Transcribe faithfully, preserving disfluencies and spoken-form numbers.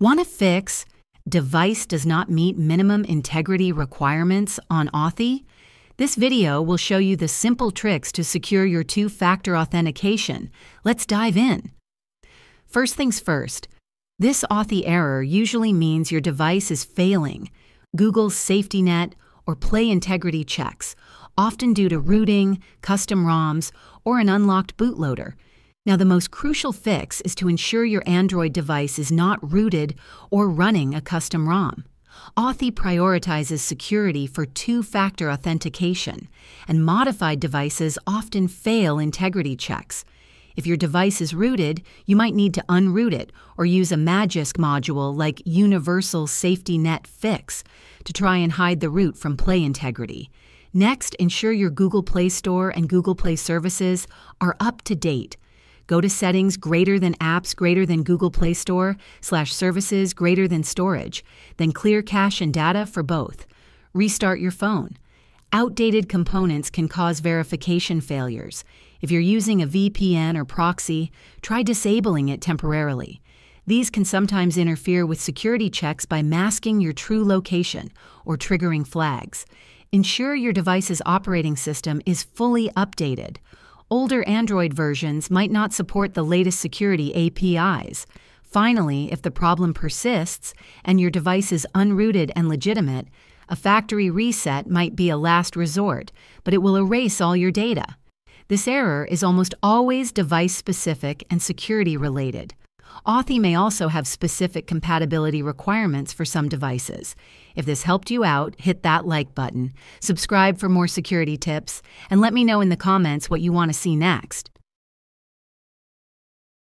Want to fix device does not meet minimum integrity requirements on Authy? This video will show you the simple tricks to secure your two-factor authentication. Let's dive in. First things first, this Authy error usually means your device is failing Google Safety Net or Play Integrity checks, often due to rooting, custom ROMs, or an unlocked bootloader. Now, the most crucial fix is to ensure your Android device is not rooted or running a custom ROM. Authy prioritizes security for two-factor authentication, and modified devices often fail integrity checks. If your device is rooted, you might need to unroot it or use a Magisk module like Universal Safety Net Fix to try and hide the root from Play Integrity. Next, ensure your Google Play Store and Google Play services are up to date. Go to settings greater than apps greater than Google Play Store slash services greater than storage, then clear cache and data for both. Restart your phone. Outdated components can cause verification failures. If you're using a V P N or proxy, try disabling it temporarily. These can sometimes interfere with security checks by masking your true location or triggering flags. Ensure your device's operating system is fully updated. Older Android versions might not support the latest security A P Is. Finally, if the problem persists and your device is unrooted and legitimate, a factory reset might be a last resort, but it will erase all your data. This error is almost always device-specific and security-related. Authy may also have specific compatibility requirements for some devices. If this helped you out, hit that like button, subscribe for more security tips, and let me know in the comments what you want to see next.